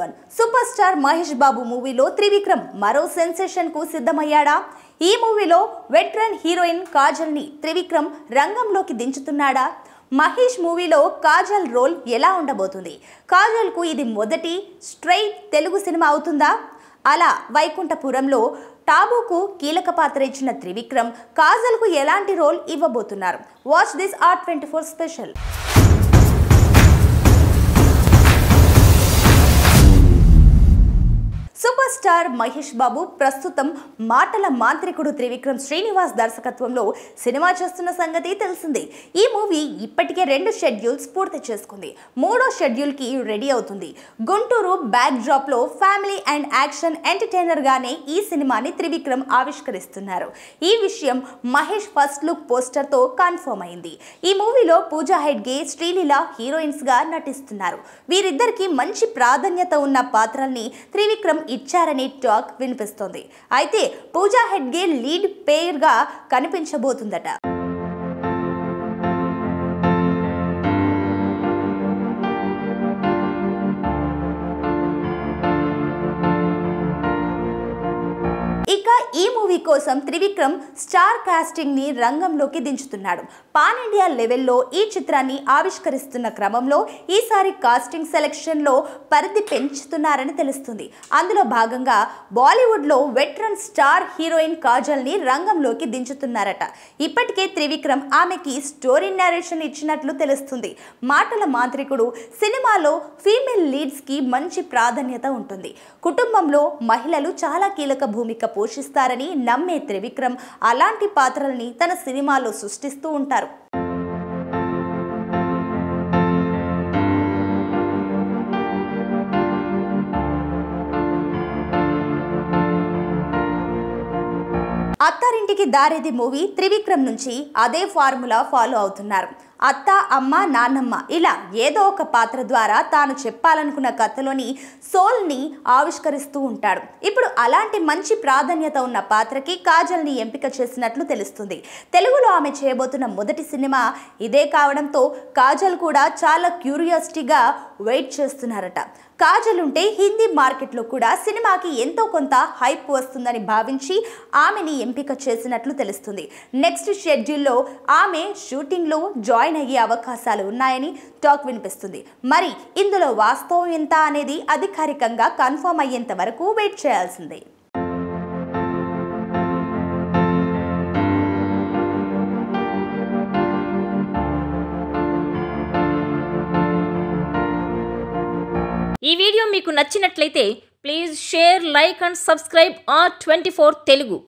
Everyone super star Mahesh बाबु movie लो त्रिविक्रम मरो sensation को सिद्धमय्याडा। ई मूवी लो वेटरन हीरोइन काजल नी त्रिविक्रम रंगंलोकी दिंचुतुन्नाडा। महेश मूवी लो काजल रोल एला उंडबोतुंदी, काजल को इदी मोदटी स्ट्रेट तेलुगु सिनेमा अवुतुंदा। అలా వైకుంఠపురంలో టాబూకు కీలక పాత్ర ఇచ్చిన త్రివిక్రమ్ కాజల్కు ఎలాంటి రోల్ ఇవ్వబోతున్నారు? Watch this R24 special. Super star Mahesh Babu ప్రస్తుతం మాటల మాంత్రికుడు త్రివిక్రమ్ శ్రీనివాస్ దర్శకత్వంలో సినిమా చేస్తున్న సంగతి తెలిసిందే। ఈ మూవీ ఇప్పటికే 2 షెడ్యూల్స్ పూర్తి చేసుకుంది, 3వ షెడ్యూల్ కి రెడీ అవుతుంది। గుంటూరు బ్యాక్ డ్రాప్ లో ఫ్యామిలీ అండ్ యాక్షన్ ఎంటర్‌టైనర్ గానే ఈ సినిమాని త్రివిక్రమ్ ఆవిష్కరిస్తున్నారు। ఈ విషయం మహేష్ ఫస్ట్ లుక్ పోస్టర్ తో కన్ఫర్మ్ అయింది। ఈ మూవీలో పౌజా हैडगेल, श्रीलीला హీరోయిన్స్ గా నటిస్తున్నారు। వీరిద్దరికి మంచి ప్రాధాన్యత ఉన్న పాత్రల్ని త్రివిక్రమ్ ఇచ్చారని టాక్ వినిపిస్తుంది। అయితే పౌజా हैडगेल లీడ్ పేర్ గా కనిపించబోతుందట। ఈ మూవీ కోసం త్రివిక్రమ్ స్టార్ కాస్టింగ్ ని రంగంలోకి దించుతున్నాడు। పాన్ ఇండియా లెవెల్లో ఈ చిత్రాన్ని ఆవిష్కరిస్తున్న క్రమంలో ఈసారి కాస్టింగ్ సెలెక్షన్ లో పరిధి పెంచుతున్నారని తెలుస్తుంది। అందులో భాగంగా బాలీవుడ్ లో వెటరన్ స్టార్ హీరోయిన్ కాజల్ ని రంగంలోకి దించుతున్నారట। ఇప్పటికే త్రివిక్రమ్ ఆమెకి స్టోరీ నరేషన్ ఇచ్చినట్లు తెలుస్తుంది। మాటల మాంత్రికుడు సినిమాలో ఫీమేల్ లీడ్స్ కి మంచి ప్రాధాన్యత ఉంటుంది। కుటుంబంలో మహిళలు చాలా కీలక భూమిక పోషిస్తారు నమ్మే త్రివిక్రమ్ అలాంటి పాత్రల్ని తన సినిమాలో సృష్టిస్తూ ఉంటారు। అత్తారింటికి దారేది మూవీ త్రివిక్రమ్ నుంచి అదే ఫార్ములా ఫాలో అవుతున్నారు। అత్త, అమ్మ, నాన్నమ్మ ఇలా ఏదో ఒక పాత్ర ద్వారా తాను చెప్పాలనుకున్న కథలోని సోల్ని ఆవిష్కరిస్తూ ఉంటాడు। ఇప్పుడు అలాంటి మంచి ప్రాధాన్యత ఉన్న పాత్రకి కాజల్ని ఎంపిక చేసినట్లు తెలుస్తుంది। తెలుగులో ఆమె చేయబోతున్న మొదటి సినిమా ఇదే కావడంతో కాజల్ కూడా చాలా క్యూరియాసిటీగా వెయిట్ చేస్తున్నారట। కాజల్ ఉంటే హిందీ మార్కెట్లో కూడా సినిమాకి ఎంతో కొంత హైప్ వస్తుందని భావించి ఆమెని ఎంపిక చేసినట్లు తెలుస్తుంది। నెక్స్ట్ షెడ్యూల్లో ఆమె షూటింగ్లో జాయిన్ అయ్యే అవకాశాలు ఉన్నాయని టాక్ వినిపిస్తుంది। మరి ఇందులో వాస్తవం ఎంత అనేది అధికారికంగా కన్ఫర్మ్ అయ్యేంత వరకు వెయిట్ చేయాల్సిందే। ఈ వీడియో మీకు నచ్చినట్లయితే please share, like and subscribe R24 Telugu.